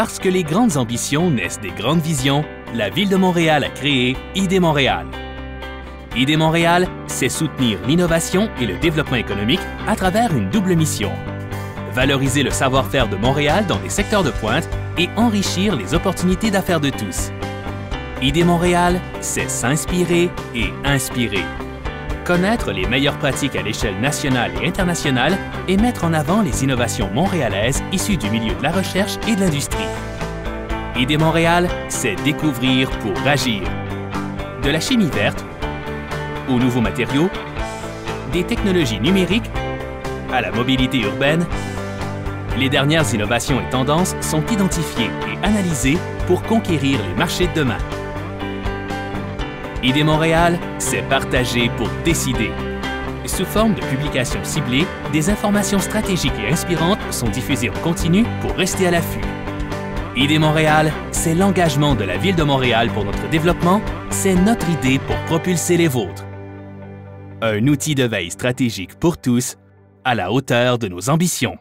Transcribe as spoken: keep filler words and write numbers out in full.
Parce que les grandes ambitions naissent des grandes visions, la Ville de Montréal a créé I D Montréal. I D Montréal, c'est soutenir l'innovation et le développement économique à travers une double mission. Valoriser le savoir-faire de Montréal dans les secteurs de pointe et enrichir les opportunités d'affaires de tous. I D Montréal, c'est s'inspirer et inspirer. Connaître les meilleures pratiques à l'échelle nationale et internationale et mettre en avant les innovations montréalaises issues du milieu de la recherche et de l'industrie. I D Montréal, c'est découvrir pour agir. De la chimie verte aux nouveaux matériaux, des technologies numériques, à la mobilité urbaine, les dernières innovations et tendances sont identifiées et analysées pour conquérir les marchés de demain. I D Montréal, c'est partager pour décider. Sous forme de publications ciblées, des informations stratégiques et inspirantes sont diffusées en continu pour rester à l'affût. I D Montréal, c'est l'engagement de la Ville de Montréal pour notre développement, c'est notre idée pour propulser les vôtres. Un outil de veille stratégique pour tous, à la hauteur de nos ambitions.